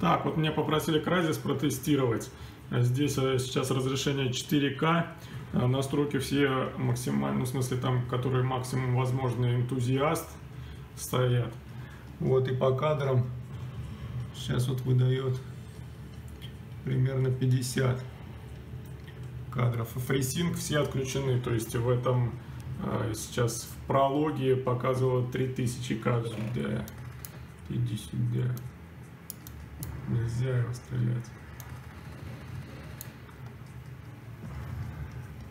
Так, вот меня попросили Crysis протестировать. Здесь сейчас разрешение 4К. Настройки все максимально, ну, в смысле там, которые максимум возможный энтузиаст, стоят. Вот и по кадрам сейчас вот выдает примерно 50 кадров. FreeSync все отключены, то есть в этом сейчас в прологе показывало 3000 кадров. Да. Иди сюда. Нельзя его стрелять.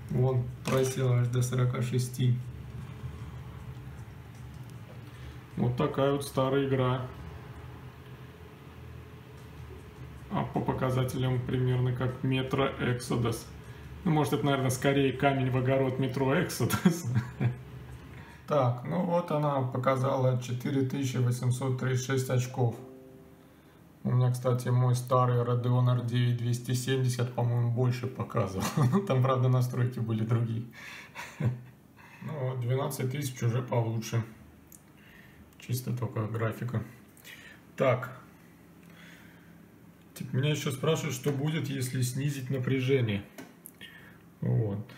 Вон просел аж до 46. Вот такая вот старая игра. А по показателям примерно как Metro Exodus. Ну, может, это, наверное, скорее камень в огород Metro Exodus. Так, ну вот она показала 4836 очков. У меня, кстати, мой старый Radeon R9 270, по-моему, больше показывал. Там, правда, настройки были другие. Ну, 12 тысяч уже получше. Чисто только графика. Так. Типа, меня еще спрашивают, что будет, если снизить напряжение. Вот.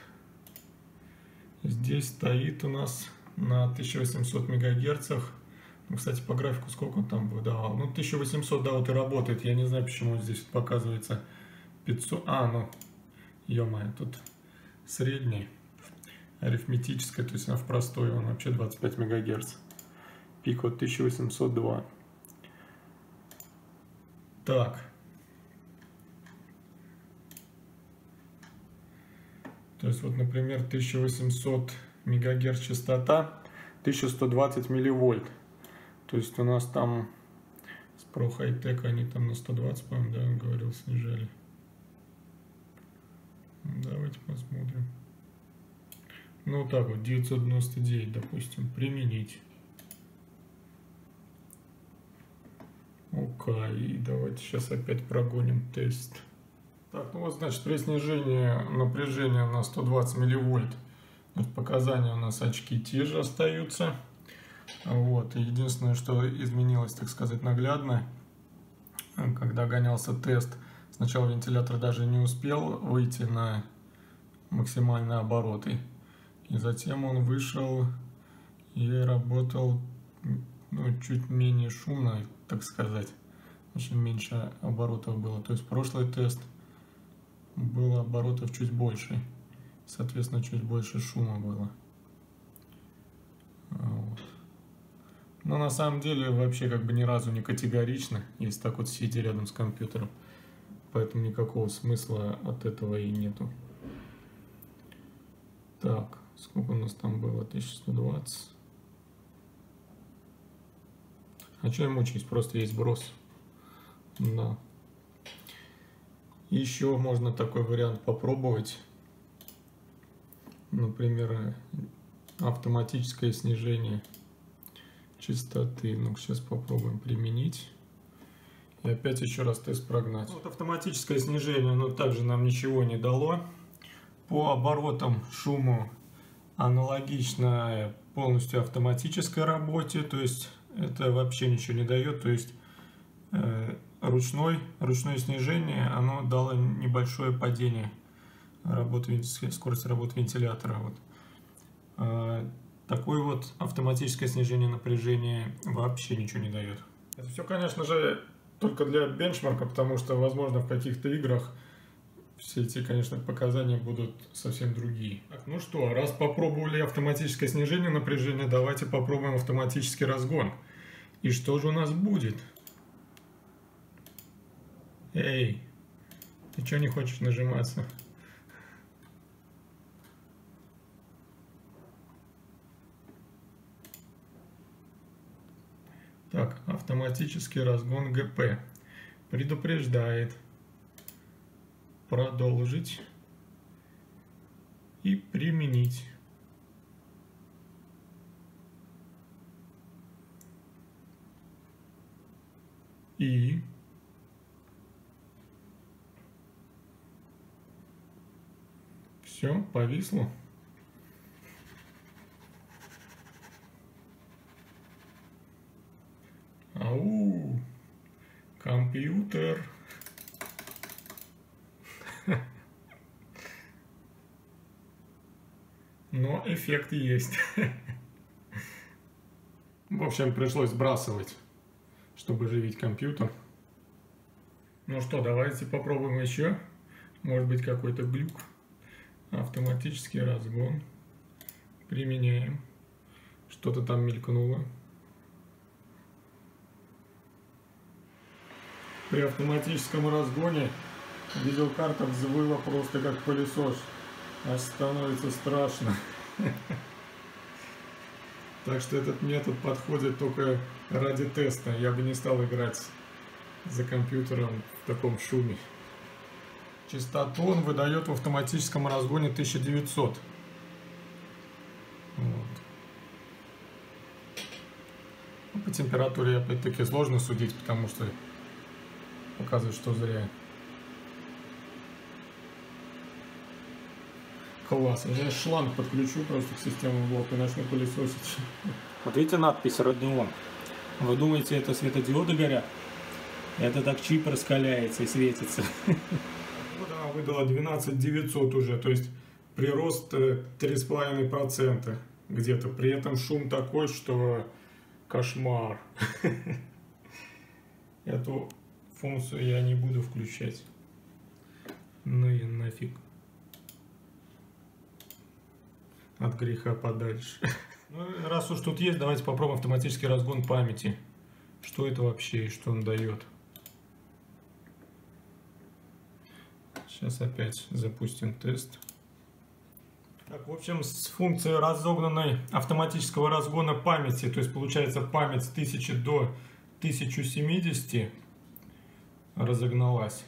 Здесь стоит у нас на 1800 МГц. Ну, кстати, по графику сколько он там выдавал? Ну, 1800, да, вот и работает. Я не знаю, почему вот здесь показывается 500. А, ну, ё-моё, тут средний, арифметическая, то есть она в простой, он вообще 25 МГц. Пик вот 1802. Так. То есть, вот, например, 1800 МГц частота, 1120 милливольт. То есть у нас там с ProHiTech они там на 120, по-моему, да, он говорил, снижали. Давайте посмотрим. Ну вот так вот, 999, допустим, применить. Окей, и давайте сейчас опять прогоним тест. Так, ну вот, значит, при снижении напряжения на 120 милливольт показания у нас очки те же остаются. Вот, единственное, что изменилось, так сказать, наглядно, когда гонялся тест, сначала вентилятор даже не успел выйти на максимальные обороты, и затем он вышел и работал, ну, чуть менее шумно, так сказать, очень меньше оборотов было. То есть прошлый тест было оборотов чуть больше, соответственно, чуть больше шума было. Вот. Но на самом деле вообще как бы ни разу не категорично, если так вот сидя рядом с компьютером. Поэтому никакого смысла от этого и нету. Так, сколько у нас там было? 1120. А что я мучаюсь? Просто есть брос. Да. Еще можно такой вариант попробовать. Например, автоматическое снижение частоты. Ну, сейчас попробуем применить. И опять еще раз тест прогнать. Вот автоматическое снижение, но также нам ничего не дало. По оборотам, шуму аналогично полностью автоматической работе. То есть это вообще ничего не дает. То есть ручное снижение, оно дало небольшое падение работы, скорости работы вентилятора. Вот. Такое вот автоматическое снижение напряжения вообще ничего не дает. Это все, конечно же, только для бенчмарка, потому что, возможно, в каких-то играх все эти, конечно, показания будут совсем другие. Так, ну что, раз попробовали автоматическое снижение напряжения, давайте попробуем автоматический разгон. И что же у нас будет? Эй, ты чё не хочешь нажиматься? Так, автоматический разгон ГП предупреждает продолжить и применить. И все, повисло. компьютер. Но эффект есть. В общем, пришлось сбрасывать, чтобы живить компьютер. Ну что, давайте попробуем еще. Может быть, какой-то глюк. Автоматический разгон. Применяем. Что-то там мелькнуло. При автоматическом разгоне видеокарта взвыла просто как пылесос. Аж становится страшно. Так что этот метод подходит только ради теста. Я бы не стал играть за компьютером в таком шуме. Частоту он выдает в автоматическом разгоне 1900. Вот. По температуре опять-таки сложно судить, потому что показывает, что зря. Класс, я шланг подключу просто к системе блока и начну пылесосить. Вот видите надпись Radeon. Вы думаете, это светодиоды горят? Это так чип раскаляется и светится. Ну да, выдало 12900 уже, то есть прирост 3,5% где-то. При этом шум такой, что кошмар. Эту функцию я не буду включать. Ну и нафиг. От греха подальше. Ну, раз уж тут есть, давайте попробуем автоматический разгон памяти. Что это вообще и что он дает? Сейчас опять запустим тест. Так, в общем, с функцией разогнанной автоматического разгона памяти, то есть получается память с 1000 до 1070 разогналась.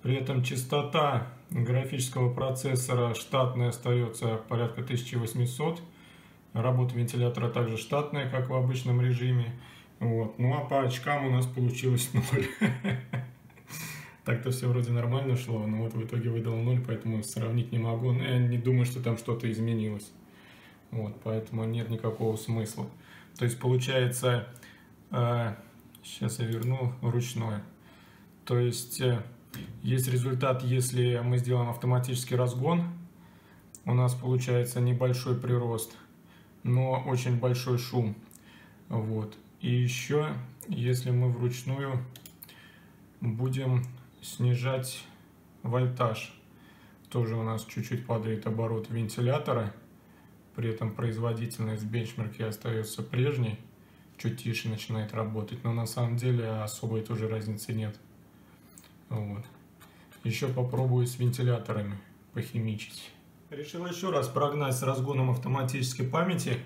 При этом частота графического процессора штатная остается порядка 1800. Работа вентилятора также штатная, как в обычном режиме. Вот. Ну а по очкам у нас получилось 0. Так-то все вроде нормально шло, но вот в итоге выдал 0, поэтому сравнить не могу. Но я не думаю, что там что-то изменилось. Вот, поэтому нет никакого смысла. То есть получается, сейчас я верну ручное. То есть есть результат, если мы сделаем автоматический разгон, у нас получается небольшой прирост, но очень большой шум. Вот. И еще, если мы вручную будем снижать вольтаж, тоже у нас чуть-чуть падает оборот вентилятора, при этом производительность в бенчмарке остается прежней, чуть тише начинает работать, но на самом деле особой тоже разницы нет. Вот. Еще попробую с вентиляторами похимичить. Решил еще раз прогнать с разгоном автоматической памяти.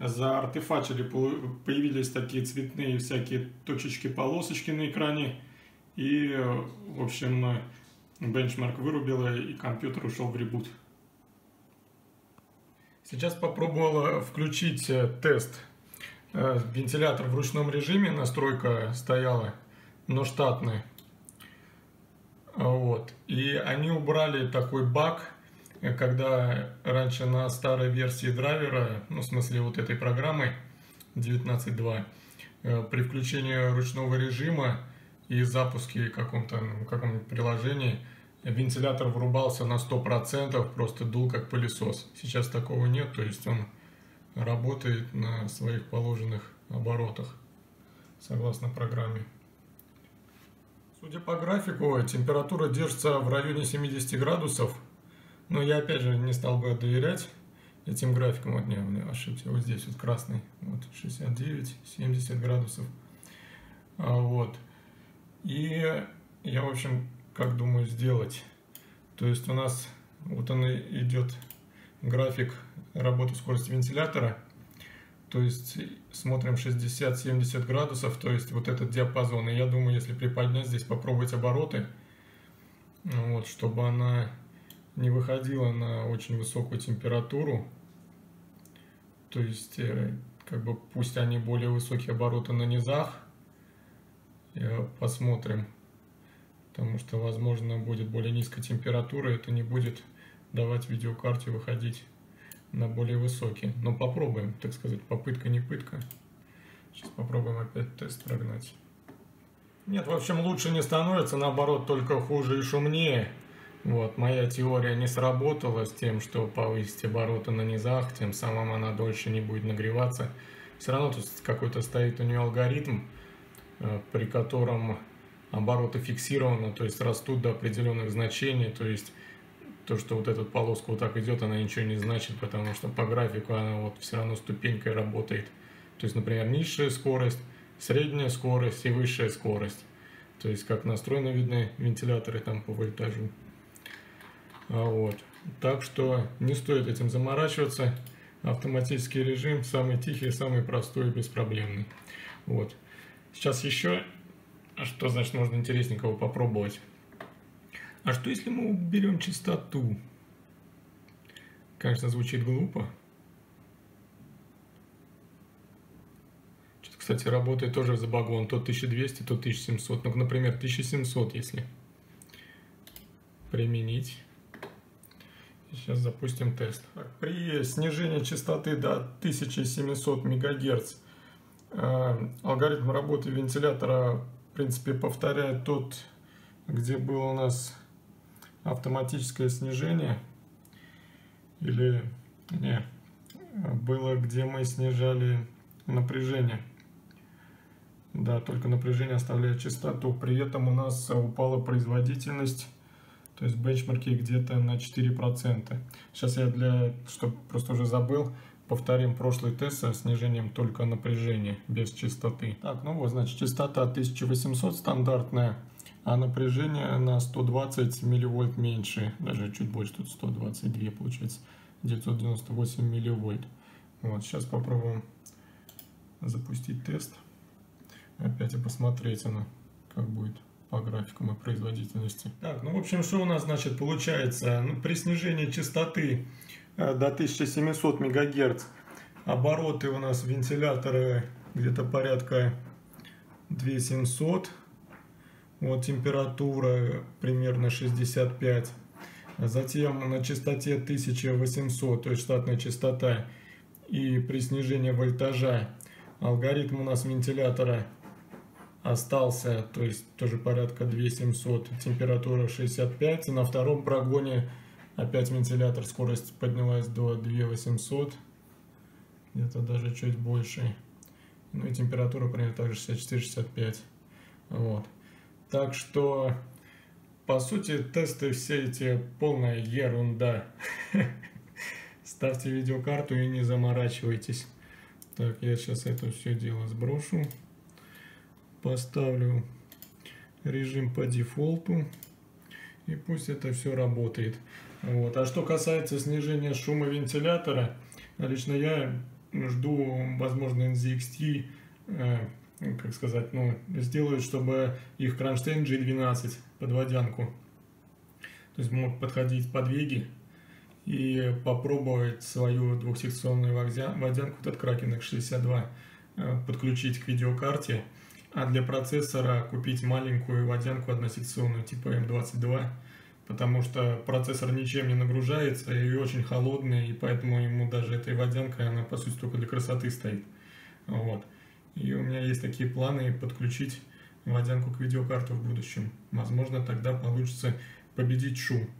Заартефачили, появились такие цветные всякие точечки-полосочки на экране. И, в общем, бенчмарк вырубило, и компьютер ушел в ребут. Сейчас попробовал включить тест. Вентилятор в ручном режиме, настройка стояла, но штатная. Вот. И они убрали такой баг, когда раньше на старой версии драйвера, ну, в смысле вот этой программы 19.2, при включении ручного режима и запуске каком-нибудь приложении вентилятор врубался на 100%, просто дул как пылесос. Сейчас такого нет, то есть он работает на своих положенных оборотах, согласно программе. Судя по графику, температура держится в районе 70 градусов, но я опять же не стал бы доверять этим графикам. Вот, не, у меня ошибся, вот здесь вот красный, вот 69, 70 градусов. Вот. И я, в общем, как думаю сделать. То есть у нас, вот он идет график работы скорости вентилятора, то есть смотрим 60-70 градусов, то есть вот этот диапазон. И я думаю, если приподнять здесь, попробовать обороты, вот, чтобы она не выходила на очень высокую температуру, то есть как бы пусть они более высокие обороты на низах, посмотрим, потому что возможно будет более низкая температура, это не будет давать видеокарте выходить на более высокие. Но попробуем, так сказать, попытка не пытка. Сейчас попробуем опять тест прогнать. Нет, в общем, лучше не становится, наоборот, только хуже и шумнее. Вот, моя теория не сработала с тем, что повысить обороты на низах, тем самым она дольше не будет нагреваться. Все равно тут какой-то стоит у нее алгоритм, при котором обороты фиксированы, то есть растут до определенных значений, то есть то, что вот эта полоска вот так идет, она ничего не значит, потому что по графику она вот все равно ступенькой работает. То есть, например, низшая скорость, средняя скорость и высшая скорость. То есть, как настроены, видны вентиляторы там по вольтажу. Вот. Так что не стоит этим заморачиваться. Автоматический режим самый тихий, самый простой и беспроблемный. Вот. Сейчас еще, что значит можно интересненького попробовать. А что если мы уберем частоту? Конечно, звучит глупо. Что-то, кстати, работает тоже забагован. То 1200, то 1700. Ну, например, 1700, если применить. Сейчас запустим тест. При снижении частоты до 1700 МГц алгоритм работы вентилятора, в принципе, повторяет тот, где было у нас автоматическое снижение. Или не, было, где мы снижали напряжение. Да, только напряжение оставляет частоту. При этом у нас упала производительность. То есть бенчмарки где-то на 4%. Сейчас я, чтобы просто уже забыл, повторим прошлый тест со снижением только напряжения, без частоты. Так, ну вот, значит, частота 1800 стандартная, а напряжение на 120 милливольт меньше, даже чуть больше, тут 122 получается, 998 милливольт. Вот, сейчас попробуем запустить тест. Опять и посмотреть оно, как будет по графикам и производительности. Так, ну в общем, что у нас значит получается? Ну, при снижении частоты до 1700 МГц обороты у нас вентилятора где-то порядка 2700. Вот температура примерно 65. Затем на частоте 1800, то есть штатная частота, и при снижении вольтажа алгоритм у нас вентилятора остался, то есть тоже порядка 2700, температура 65. На втором прогоне опять вентилятор, скорость поднялась до 2800, где-то даже чуть больше. Ну и температура примерно также 64-65. Вот. Так что, по сути, тесты все эти полная ерунда. Ставьте видеокарту и не заморачивайтесь. Так, я сейчас это все дело сброшу. Поставлю режим по дефолту, и пусть это все работает. Вот. А что касается снижения шума вентилятора, лично я жду, возможно, nzxt, как сказать, ну, сделают, чтобы их кронштейн G12 под водянку, то есть могут подходить под веги и попробовать свою двухсекционную водянку, вот этот Kraken X62, подключить к видеокарте. А для процессора купить маленькую водянку односекционную типа M22, потому что процессор ничем не нагружается и очень холодный, и поэтому ему даже этой водянкой, она по сути только для красоты стоит. Вот. И у меня есть такие планы подключить водянку к видеокарту в будущем. Возможно, тогда получится победить шум.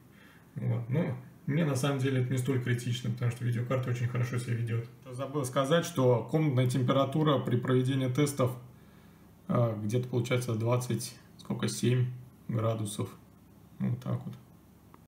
Вот. Но мне на самом деле это не столь критично, потому что видеокарта очень хорошо себя ведет. Забыл сказать, что комнатная температура при проведении тестов где-то получается 27 градусов, вот так вот.